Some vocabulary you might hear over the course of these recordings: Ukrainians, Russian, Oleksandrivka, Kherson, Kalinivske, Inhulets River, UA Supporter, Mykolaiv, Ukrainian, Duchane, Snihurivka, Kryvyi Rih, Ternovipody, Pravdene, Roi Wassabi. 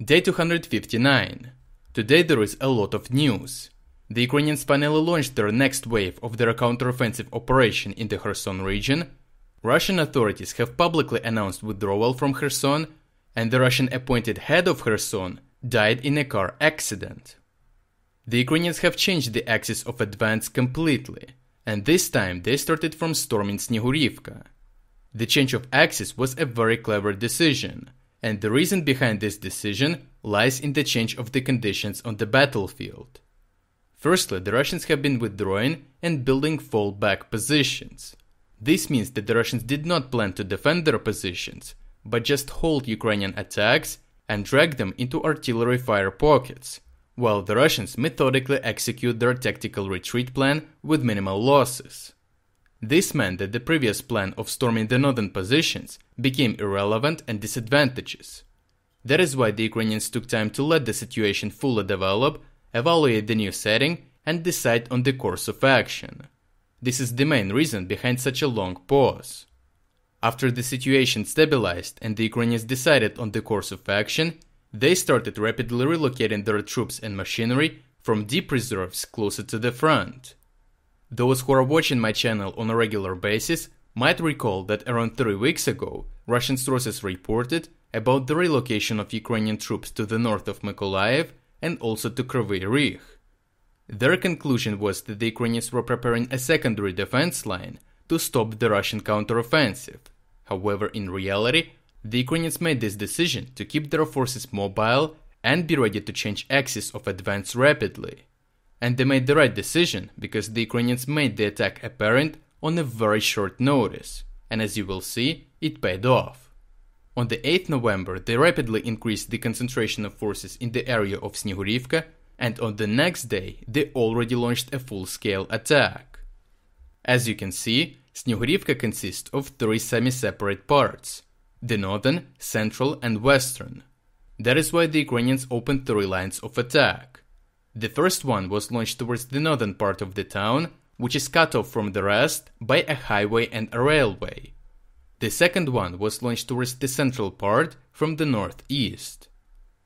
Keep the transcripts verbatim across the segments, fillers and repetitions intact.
Day two hundred fifty-nine. Today there is a lot of news. The Ukrainians finally launched their next wave of their counteroffensive operation in the Kherson region. Russian authorities have publicly announced withdrawal from Kherson, and the Russian-appointed head of Kherson died in a car accident. The Ukrainians have changed the axis of advance completely, and this time they started from storming Snihurivka. The change of axis was a very clever decision, and the reason behind this decision lies in the change of the conditions on the battlefield. Firstly, the Russians have been withdrawing and building fallback positions. This means that the Russians did not plan to defend their positions, but just halt Ukrainian attacks and drag them into artillery fire pockets, while the Russians methodically execute their tactical retreat plan with minimal losses. This meant that the previous plan of storming the northern positions became irrelevant and disadvantageous. That is why the Ukrainians took time to let the situation fully develop, evaluate the new setting, and decide on the course of action. This is the main reason behind such a long pause. After the situation stabilized and the Ukrainians decided on the course of action, they started rapidly relocating their troops and machinery from deep reserves closer to the front. Those who are watching my channel on a regular basis might recall that around three weeks ago, Russian sources reported about the relocation of Ukrainian troops to the north of Mykolaiv and also to Kryvyi Rih. Their conclusion was that the Ukrainians were preparing a secondary defense line to stop the Russian counteroffensive. However, in reality, the Ukrainians made this decision to keep their forces mobile and be ready to change axis of advance rapidly. And they made the right decision, because the Ukrainians made the attack apparent on a very short notice, and as you will see, it paid off. On the eighth of November, they rapidly increased the concentration of forces in the area of Snihurivka, and on the next day, they already launched a full-scale attack. As you can see, Snihurivka consists of three semi-separate parts: the northern, central and western. That is why the Ukrainians opened three lines of attack. The first one was launched towards the northern part of the town, which is cut off from the rest by a highway and a railway. The second one was launched towards the central part from the northeast.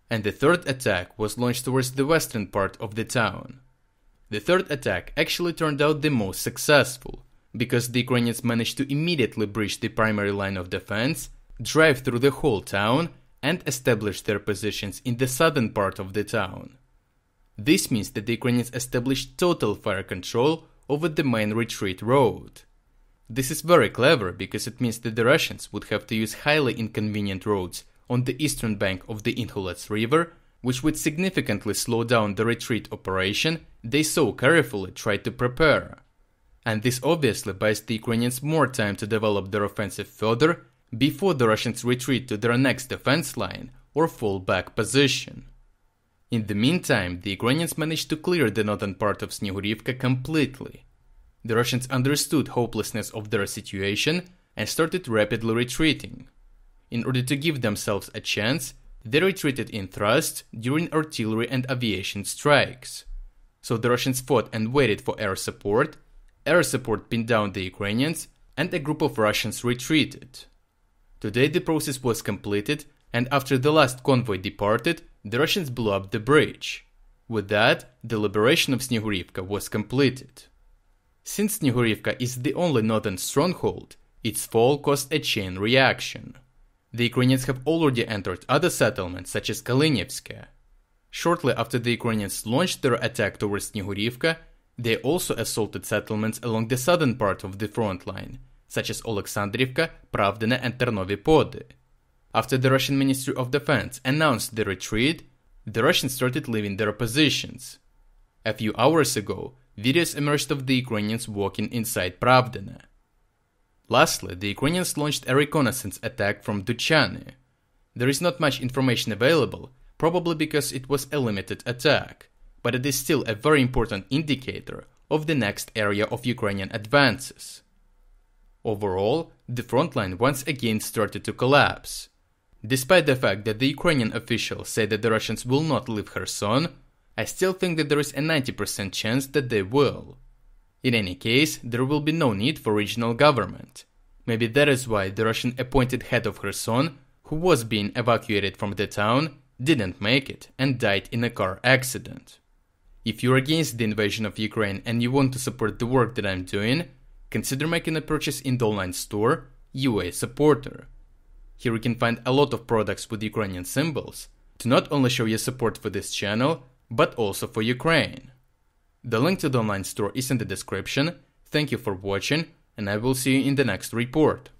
And the third attack was launched towards the western part of the town. The third attack actually turned out the most successful, because the Ukrainians managed to immediately breach the primary line of defense, drive through the whole town, and establish their positions in the southern part of the town. This means that the Ukrainians established total fire control over the main retreat road. This is very clever, because it means that the Russians would have to use highly inconvenient roads on the eastern bank of the Inhulets River, which would significantly slow down the retreat operation they so carefully tried to prepare. And this obviously buys the Ukrainians more time to develop their offensive further before the Russians retreat to their next defense line or fallback position. In the meantime, the Ukrainians managed to clear the northern part of Snihurivka completely. The Russians understood the hopelessness of their situation and started rapidly retreating. In order to give themselves a chance, they retreated in thrusts during artillery and aviation strikes. So the Russians fought and waited for air support, air support pinned down the Ukrainians, and a group of Russians retreated. Today the process was completed, and after the last convoy departed, the Russians blew up the bridge. With that, the liberation of Snihurivka was completed. Since Snihurivka is the only northern stronghold, its fall caused a chain reaction. The Ukrainians have already entered other settlements such as Kalinivske. Shortly after the Ukrainians launched their attack towards Snihurivka, they also assaulted settlements along the southern part of the front line, such as Oleksandrivka, Pravdene and Ternovipody. After the Russian Ministry of Defense announced the retreat, the Russians started leaving their positions. A few hours ago, videos emerged of the Ukrainians walking inside Pravdene. Lastly, the Ukrainians launched a reconnaissance attack from Duchane. There is not much information available, probably because it was a limited attack, but it is still a very important indicator of the next area of Ukrainian advances. Overall, the front line once again started to collapse. Despite the fact that the Ukrainian officials say that the Russians will not leave Kherson, I still think that there is a ninety percent chance that they will. In any case, there will be no need for regional government. Maybe that is why the Russian appointed head of Kherson, who was being evacuated from the town, didn't make it and died in a car accident. If you're against the invasion of Ukraine and you want to support the work that I'm doing, consider making a purchase in the online store U A Supporter. Here you can find a lot of products with Ukrainian symbols to not only show your support for this channel, but also for Ukraine. The link to the online store is in the description. Thank you for watching, and I will see you in the next report.